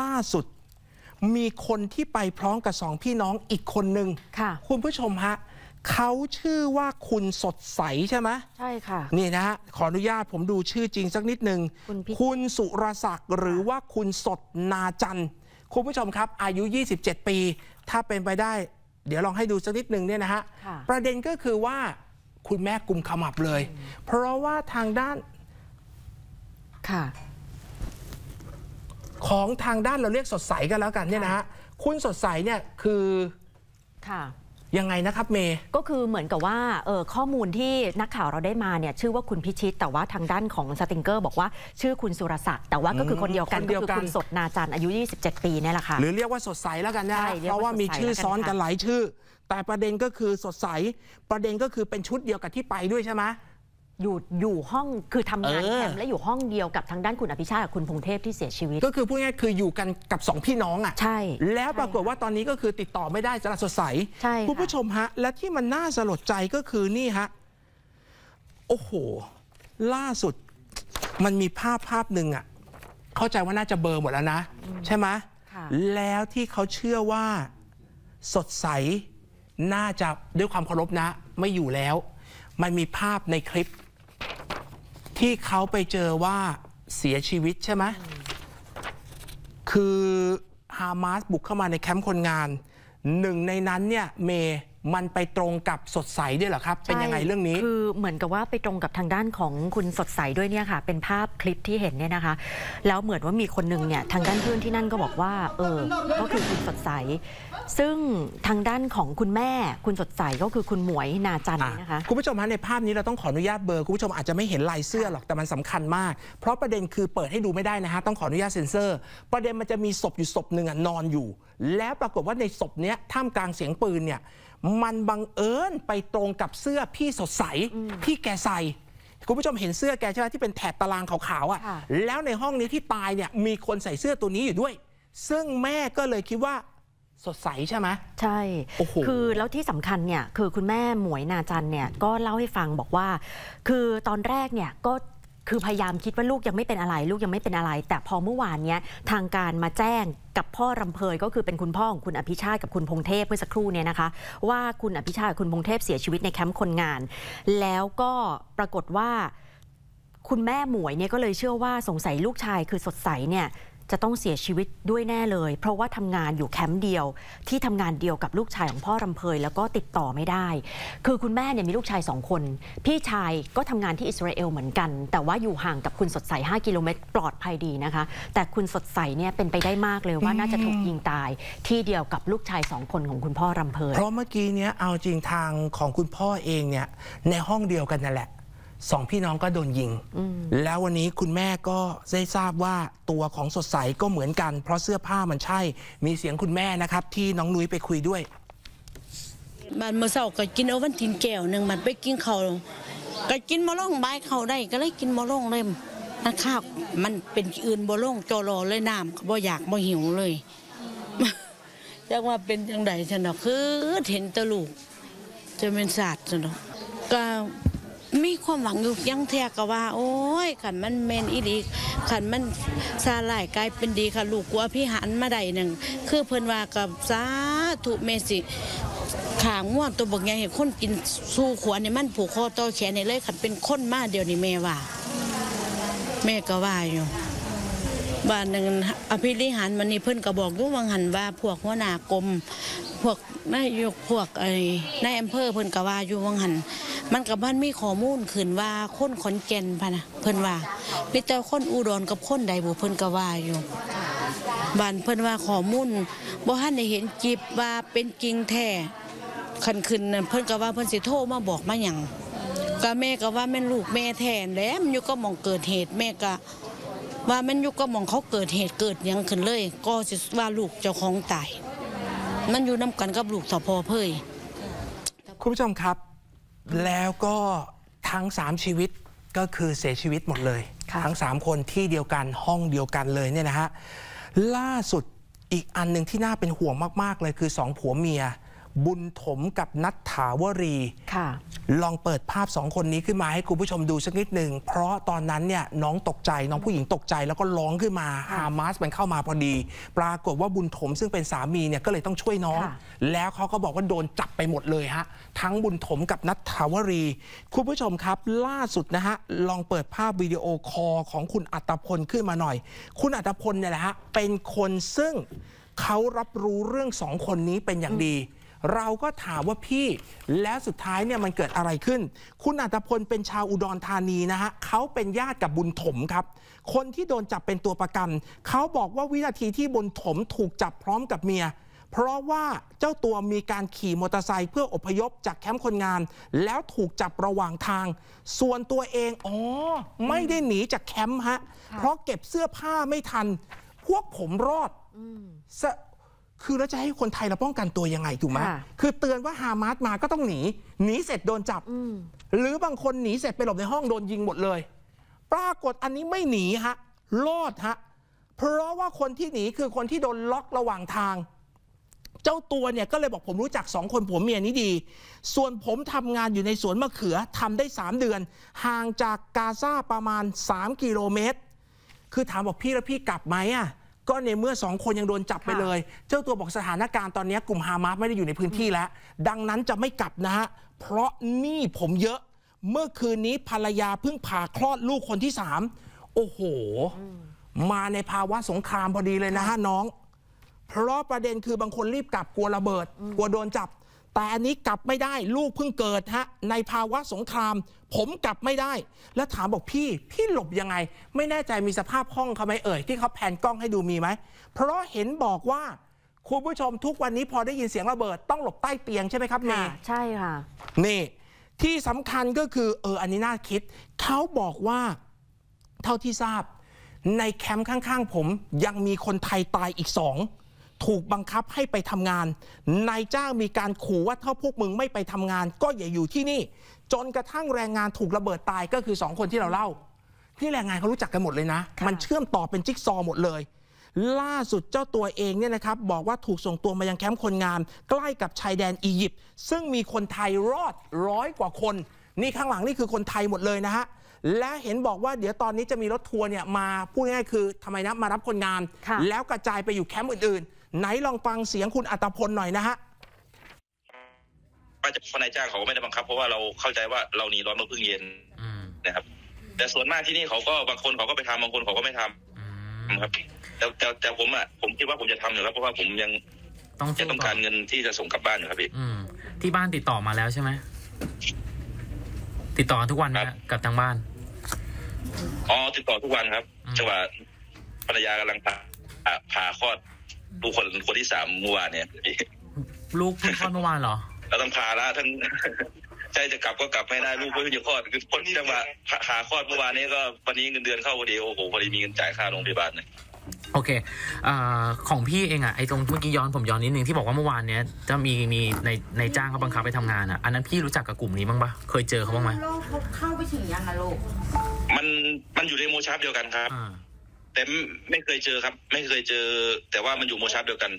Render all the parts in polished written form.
ล่าสุดมีคนที่ไปพร้อมกับสองพี่น้องอีกคนนึงค่ะคุณผู้ชมฮะเขาชื่อว่าคุณสดใสใช่ไหมใช่ค่ะนี่นะฮะขออนุญาตผมดูชื่อจริงสักนิดนึงคุณสุรศักดิ์หรือว่าคุณสดนาจันทร์คุณผู้ชมครับอายุ27ปีถ้าเป็นไปได้เดี๋ยวลองให้ดูสักนิดนึงเนี่ยนะฮะประเด็นก็คือว่าคุณแม่กุมขมับเลยเพราะว่าทางด้านค่ะของทางด้านเราเรียกสดใสกันแล้วกันเนี่ยนะฮะคุณสดใสเนี่ยคือค่ะยังไงนะครับเมย์ก็คือเหมือนกับว่าข้อมูลที่นักข่าวเราได้มาเนี่ยชื่อว่าคุณพิชิตแต่ว่าทางด้านของสติงเกอร์บอกว่าชื่อคุณสุรศักดิ์แต่ว่าก็คือคนเดียวกันก็คือคุณสดนาจันทร์อายุ27ปีเนี่ยแหละค่ะหรือเรียกว่าสดใสแล้วกันนะเพราะว่ามีชื่อซ้อนกันหลายชื่อแต่ประเด็นก็คือสดใสประเด็นก็คือเป็นชุดเดียวกับที่ไปด้วยใช่ไหมอยู่ห้องคือทำงานแคมป์และอยู่ห้องเดียวกับทางด้านคุณอภิชาติกับคุณพงเทพที่เสียชีวิตก็คือพูดง่ายคืออยู่กันกับ2พี่น้องอ่ะใช่แล้วปรากฏว่าตอนนี้ก็คือติดต่อไม่ได้สารสดใสคุณผู้ชมฮะและที่มันน่าสลดใจก็คือนี่ฮะโอ้โหล่าสุดมันมีภาพหนึ่งอ่ะเข้าใจว่าน่าจะเบลอหมดแล้วนะใช่ไหมแล้วที่เขาเชื่อว่าสดใสน่าจะด้วยความเคารพนะไม่อยู่แล้วมันมีภาพในคลิปที่เขาไปเจอว่าเสียชีวิตใช่ไหมคือฮามาสบุกเข้ามาในแคมป์คนงานหนึ่งในนั้นเนี่ยเมมันไปตรงกับสดใสด้วยเหรอครับเป็นยังไงเรื่องนี้คือเหมือนกับว่าไปตรงกับทางด้านของคุณสดใสด้วยเนี่ยค่ะเป็นภาพคลิปที่เห็นเนี่ยนะคะแล้วเหมือนว่ามีคนหนึ่งเนี่ยทางด้านเพื่อนที่นั่นก็บอกว่าก็คือคุณสดใสซึ่งทางด้านของคุณแม่คุณสดใสก็คือคุณหมวยนาจันทร์นะคะคุณผู้ชมฮะในภาพนี้เราต้องขออนุญาตเบลอคุณผู้ชมอาจจะไม่เห็นลายเสื้อหรอกแต่มันสำคัญมากเพราะประเด็นคือเปิดให้ดูไม่ได้นะฮะต้องขออนุญาตเซ็นเซอร์ประเด็นมันจะมีศพอยู่ศพหนึ่งนอนอยู่แล้วปรากฏว่าในศพเนี้ยท่ามกลางเสียงปืนเนี่ยมันบังเอิญไปตรงกับเสื้อพี่สดใสที่แกใส่คุณผู้ชมเห็นเสื้อแกใช่ไหมที่เป็นแถบตารางขาวๆอ่ะแล้วในห้องนี้ที่ตายเนี่ยมีคนใส่เสื้อตัวนี้อยู่ด้วยซึ่งแม่ก็เลยคิดว่าสดใสใช่ไหมใช่คือแล้วที่สำคัญเนี่ยคือคุณแม่หมวยนาจันเนี่ยก็เล่าให้ฟังบอกว่าคือตอนแรกเนี่ยก็คือพยายามคิดว่าลูกยังไม่เป็นอะไรลูกยังไม่เป็นอะไรแต่พอเมื่อวานเนี้ยทางการมาแจ้งกับพ่อรำเพยก็คือเป็นคุณพ่อของคุณอภิชาติกับคุณพงเทพเมื่อสักครู่เนี่ยนะคะว่าคุณอภิชาติกับคุณพงเทพเสียชีวิตในแคมป์คนงานแล้วก็ปรากฏว่าคุณแม่หมวยเนี่ยก็เลยเชื่อว่าสงสัยลูกชายคือสดใสเนี่ยจะต้องเสียชีวิตด้วยแน่เลยเพราะว่าทำงานอยู่แคมป์เดียวที่ทำงานเดียวกับลูกชายของพ่อรำเพยแล้วก็ติดต่อไม่ได้คือคุณแม่เนี่ยมีลูกชาย2คนพี่ชายก็ทำงานที่อิสราเอลเหมือนกันแต่ว่าอยู่ห่างกับคุณสดใส5กิโลเมตรปลอดภัยดีนะคะแต่คุณสดใสเนี่ยเป็นไปได้มากเลยว่าน่าจะถูกยิงตายที่เดียวกับลูกชาย2คนของคุณพ่อรำเพยเพราะเมื่อกี้เนี่ยเอาจริงทางของคุณพ่อเองเนี่ยในห้องเดียวกันนั่นแหละสองพี่น้องก็โดนยิงแล้ววันนี้คุณแม่ก็ได้ทราบว่าตัวของสดใสก็เหมือนกันเพราะเสื้อผ้ามันใช่มีเสียงคุณแม่นะครับที่น้องนุ้ยไปคุยด้วยบัดเมื่อเช้าก็กินเอาวันทินแก้วหนึ่งบัดไปกินเขาก็กินมะล่องใบเขาได้ก็เลยกินมะล่องเลยนะข้าวมันเป็นอื่นมะล่องจอรอเลยน้ำบ่อยากบ่หิวเลยเรียกว่าเป็นจังไดฉันเนาะคือเห็นตะลูกจะเป็นศาสตร์ฉันเนาะก็มีความหวังอยู่ยังแท้ก็ว่าโอ้ยขันมันเมนอีดีขันมันซาหลายกลายเป็นดีค่ะลูกกลัวพี่หันมาได้หนึ่งคือเพิ่นว่ากับสาธุเมสิขางม่วนตัวบอกไงเห็นคนกินสู้ขวานเนี่ยมันผูกคอต่อแขนเนี่ยเลยขันเป็นคนมาเดี๋ยวนี้แม่ว่าแม่ก็ว่าอยู่บ้านหนึ่งอภิริหารมันนี่เพิ่นก็บอกด้วยวังหันว่าพวกหัวหน้ากรมพวกนายกพวกนายอำเภอเพิ่นก็ว่าอยู่วังหันมันกับบ้านมีข้อมูลขืนว่าคนขอนแก่นพะนะเพิ่นว่ามีแต่คนอุดรกับคนใดบุเพิ่นก็ว่าอยู่บ้านเพิ่นว่าข้อมูลบ่ฮั่นได้เห็นจีบว่าเป็นจริงแท้คันขึ้นเพิ่นก็ว่าเพิ่นสิโทรมาบอกมาหยังก็แม่ก็ว่าแม่ลูกแม่แท้แล้วมันอยู่ก็มองเกิดเหตุแม่ก็ว่าแม่อยู่ก็มองเขาเกิดเหตุเกิดหยังขึ้นเลยก็สิว่าลูกเจ้าของตายมันอยู่นำกันกับลูกสพเพิ่ยคุณผู้ชมครับแล้วก็ทั้ง3ชีวิตก็คือเสียชีวิตหมดเลยทั้ง3คนที่เดียวกันห้องเดียวกันเลยเนี่ยนะฮะล่าสุดอีกอันหนึ่งที่น่าเป็นห่วงมากๆเลยคือ2ผัวเมีย บุญถมกับณัฐฐาวรีลองเปิดภาพสองคนนี้ขึ้นมาให้คุณผู้ชมดูสักนิดหนึ่งเพราะตอนนั้นเนี่ยน้องตกใจน้องผู้หญิงตกใจแล้วก็ร้องขึ้นมาฮามาสมันเข้ามาพอดีปรากฏว่าบุญถมซึ่งเป็นสามีเนี่ยก็เลยต้องช่วยน้องแล้วเขาก็บอกว่าโดนจับไปหมดเลยฮะทั้งบุญถมกับณัฐฐาวรีคุณผู้ชมครับล่าสุดนะฮะลองเปิดภาพวิดีโอคอลของคุณอัตพลขึ้นมาหน่อยคุณอัตพลเนี่ยแหละฮะเป็นคนซึ่งเขารับรู้เรื่องสองคนนี้เป็นอย่างดีเราก็ถามว่าพี่แล้วสุดท้ายเนี่ยมันเกิดอะไรขึ้นคุณอัตพลเป็นชาวอุดรธานีนะฮะเขาเป็นญาติกับบุญถมครับคนที่โดนจับเป็นตัวประกันเขาบอกว่าวินาทีที่บุญถมถูกจับพร้อมกับเมียเพราะว่าเจ้าตัวมีการขี่มอเตอร์ไซค์เพื่ออพยพจากแคมป์คนงานแล้วถูกจับระหว่างทางส่วนตัวเองไม่ได้หนีจากแคมป์ฮะเพราะเก็บเสื้อผ้าไม่ทันพวกผมรอดคือแล้วจะให้คนไทยเราป้องกันตัวยังไงถูกไหมคือเตือนว่าฮามาสมาก็ต้องหนีเสร็จโดนจับหรือบางคนหนีเสร็จไปหลบในห้องโดนยิงหมดเลยปรากฏอันนี้ไม่หนีฮะรอดฮะเพราะว่าคนที่หนีคือคนที่โดนล็อกระหว่างทางเจ้าตัวเนี่ยก็เลยบอกผมรู้จัก2คนผัวเมียนี้ดีส่วนผมทำงานอยู่ในสวนมะเขือทำได้3เดือนห่างจากกาซาประมาณ3กิโลเมตรคือถามบอกพี่แล้วพี่กลับไหมอ่ะก็ในเมื่อ2คนยังโดนจับไปเลยเจ้าตัวบอกสถานการณ์ตอนนี้กลุ่มฮามาสไม่ได้อยู่ในพื้นที่แล้วดังนั้นจะไม่กลับนะฮะเพราะหนี้ผมเยอะเมื่อคืนนี้ภรรยาเพิ่งผ่าคลอดลูกคนที่3โอ้โหมาในภาวะสงครามพอดีเลยนะฮะน้องเพราะประเด็นคือบางคนรีบกลับกลัวระเบิดกลัวโดนจับแต่อันนี้กลับไม่ได้ลูกเพิ่งเกิดฮะในภาวะสงครามผมกลับไม่ได้แล้วถามบอกพี่หลบยังไงไม่แน่ใจมีสภาพห้องเขาไหมเอ่ยที่เขาแผนกล้องให้ดูมีไหมเพราะเห็นบอกว่าคุณผู้ชมทุกวันนี้พอได้ยินเสียงระเบิดต้องหลบใต้เตียงใช่ไหมครับเมย์ใช่ค่ะนี่ที่สำคัญก็คืออันนี้น่าคิดเขาบอกว่าเท่าที่ทราบในแคมป์ข้างๆผมยังมีคนไทยตายอีก2ถูกบังคับให้ไปทำงานนายจ้างมีการขู่ว่าถ้าพวกมึงไม่ไปทำงานก็อย่าอยู่ที่นี่จนกระทั่งแรงงานถูกระเบิดตายก็คือ2คนที่เราเล่าที่แรงงานเขารู้จักกันหมดเลยนะมันเชื่อมต่อเป็นจิ๊กซอว์หมดเลยล่าสุดเจ้าตัวเองเนี่ยนะครับบอกว่าถูกส่งตัวมายังแคมป์คนงานใกล้กับชายแดนอียิปต์ซึ่งมีคนไทยรอด100 กว่าคนนี่ข้างหลังนี่คือคนไทยหมดเลยนะฮะและเห็นบอกว่าเดี๋ยวตอนนี้จะมีรถทัวร์เนี่ยมาพูดง่ายๆคือทำไมนะมารับคนงานแล้วกระจายไปอยู่แคมป์อื่นไหนลองฟังเสียงคุณอัตพลหน่อยนะฮะคนนายจ้างเขาก็ไม่ได้บังคับเพราะว่าเราเข้าใจว่าเราหนีร้อนมาพึ่งเย็นนะครับแต่ส่วนมากที่นี่เขาก็บางคนเขาก็ไปทำบางคนเขาก็ไม่ทำครับแต่ผมอ่ะผมคิดว่าผมจะทำอยู่แล้วเพราะว่าผมยังต้องการเงินที่จะส่งกลับบ้านอยู่ครับพี่ที่บ้านติดต่อมาแล้วใช่ไหมติดต่อทุกวันนะกับทางบ้านอ๋อติดต่อทุกวันครับจังหวะภรรยากำลังผ่าคลอดลูกคนที่3เมื่อวานเนี่ยลูกเพิ่งคลอดเมื่อวานเหรอเราต้องพาละทั้งใจจะกลับก็กลับไม่ได้ลูกเพิ่งจะคลอดคือคนที่จะมาพาคลอดเมื่อวานนี้ก็วันนี้เงินเดือนเข้าพอดีโอ้โหพอดีมีเงินจ่ายค่าโรงพยาบาลเนี่ยโอเคของพี่เองอ่ะไอ้ตรงเมื่อกี้ผมย้อนนิดนึงที่บอกว่าเมื่อวานเนี้ยจะมีในจ้างเขาบังคับไปทำงานอ่ะอันนั้นพี่รู้จักกับกลุ่มนี้บ้างปะเคยเจอเขาบ้างไหมโลกเข้าไปถึงยังอะโลกมันอยู่ในโมชาร์ปเดียวกันครับแต่ไม่เคยเจอครับไม่เคยเจอแต่ว่ามันอยู่โมชาร์ปเดียวกัน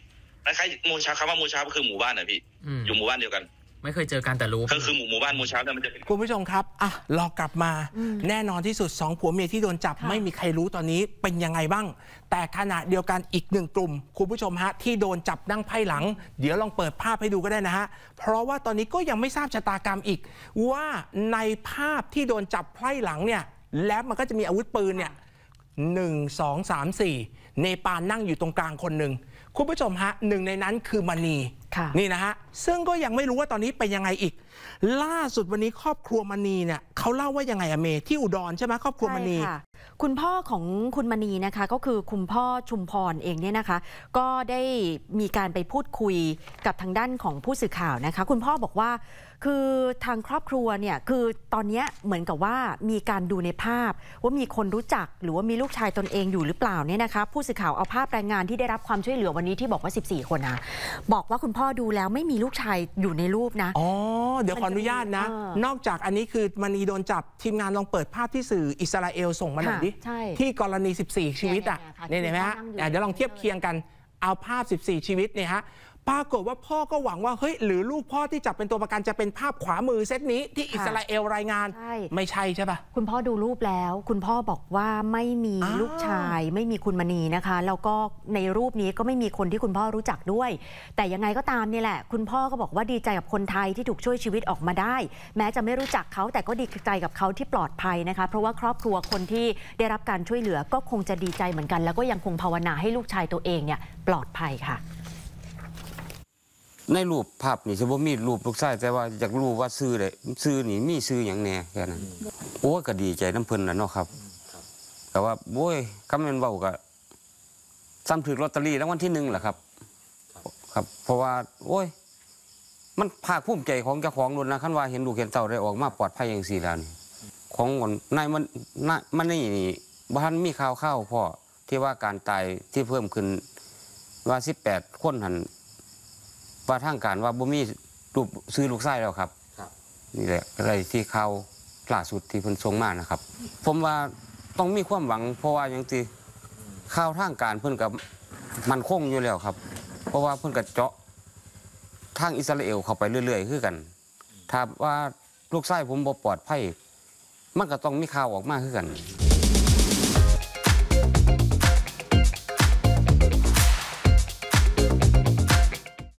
คล้ายๆโมชาร์ปคำว่าโมชาร์ปก็คือหมู่บ้านนะพี่อยู่หมู่บ้านเดียวกันไม่เคยเจอกันแต่รู้ก็คือหมู่บ้านโมชาร์ปมันจะเป็นคุณผู้ชมครับอ่ะรอกลับมาแน่นอนที่สุด2ผัวเมียที่โดนจับไม่มีใครรู้ตอนนี้เป็นยังไงบ้างแต่ขณะเดียวกันอีก1กลุ่มคุณผู้ชมฮะที่โดนจับนั่งไพ่หลังเดี๋ยวลองเปิดภาพให้ดูก็ได้นะฮะเพราะว่าตอนนี้ก็ยังไม่ทราบชะตากรรมอีกว่าในภาพที่โดนจับไพ่หลังเนี่ยแล้วมันก็จะมีอาวุธปืนเนี่ย1 2 3 4เนปาลนั่งอยู่ตรงกลางคนหนึ่งคุณผู้ชมฮะหนึ่งในนั้นคือมณีนี่นะฮะซึ่งก็ยังไม่รู้ว่าตอนนี้เป็นยังไงอีกล่าสุดวันนี้ครอบครัวมณีเนี่ยเขาเล่าว่ายังไงอะเมที่อุดรใช่ไหมครอบครัวมณีคุณพ่อของคุณมณีนะคะก็คือคุณพ่อชุมพรเองเนี่ยนะคะก็ได้มีการไปพูดคุยกับทางด้านของผู้สื่อข่าวนะคะคุณพ่อบอกว่าคือทางครอบครัวเนี่ยคือตอนนี้เหมือนกับว่ามีการดูในภาพว่ามีคนรู้จักหรือว่ามีลูกชายตนเองอยู่หรือเปล่าเนี่ยนะคะผู้สื่อข่าวเอาภาพแรงงานที่ได้รับความช่วยเหลือวันนี้ที่บอกว่า14คนนะบอกว่าคุณพ่อดูแล้วไม่มีลูกชายอยู่ในรูปนะอ๋อเดี๋ยวขออนุญาตนะนอกจากอันนี้คือมณีโดนจับทีมงานลองเปิดภาพที่สื่ออิสราเอลส่งมาหน่อยดิที่กรณี14ชีวิตอ่ะเนี่ยเห็นไหมฮะเดี๋ยวลองเทียบเคียงกันเอาภาพ14ชีวิตเนี่ยฮะ ปรากฏว่าพ่อก็หวังว่าเฮ้ยหรือลูกพ่อที่จับเป็นตัวประกันจะเป็นภาพขวามือเซตนี้ที่อิสราเอลรายงานไม่ใช่ใช่ปะคุณพ่อดูรูปแล้วคุณพ่อบอกว่าไม่มีลูกชายไม่มีคุณมณีนะคะแล้วก็ในรูปนี้ก็ไม่มีคนที่คุณพ่อรู้จักด้วยแต่ยังไงก็ตามนี่แหละคุณพ่อก็บอกว่าดีใจกับคนไทยที่ถูกช่วยชีวิตออกมาได้แม้จะไม่รู้จักเขาแต่ก็ดีใจกับเขาที่ปลอดภัยนะคะเพราะว่าครอบครัวคนที่ได้รับการช่วยเหลือก็คงจะดีใจเหมือนกันแล้วก็ยังคงภาวนาให้ลูกชายตัวเองเนี่ยปลอดภัยค่ะในรูปภาพนี่ฉันว่ามีรูปลูกชายแต่ว่าอยากรู้ว่าซื้อเลยซื้อนี่มีซื้ออย่างแน่แค่นั้นโอ้ก็ดีใจน้ำเพลินแหละเนาะครับแต่ว่าโอ้ยคำนั้นเบาก็ซ้ำถือลอตเตอรี่รางวัลที่หนึ่งแหละครับครับเพราะว่าโอ้ยมันภาคภูมิใจของเจ้าของรถนะคันว่าเห็นลูกเห็นเต่าได้ออกมาปลอดภัยอย่างสี่แล้วนี่ของนายมันนี่บ้านมีข่าวข้าวพ่อที่ว่าการตายที่เพิ่มขึ้นว่า18คนหันว่าทางการว่าบ่มีรูปซื้อลูกไส้แล้วครับนี่แหละอะไรที่ข่าวล่าสุดที่เพิ่นส่งมานะครับผมว่าต้องมีความหวังเพราะว่าอย่างที่ข่าวทางการเพิ่นกับมันคงอยู่แล้วครับเพราะว่าเพิ่นกับเจาะทางอิสราเอลเข้าไปเรื่อยๆคือกันถ้าว่าลูกไส้ผมบ่ปลอดภัยมันก็ต้องมีข่าวออกมาคือกัน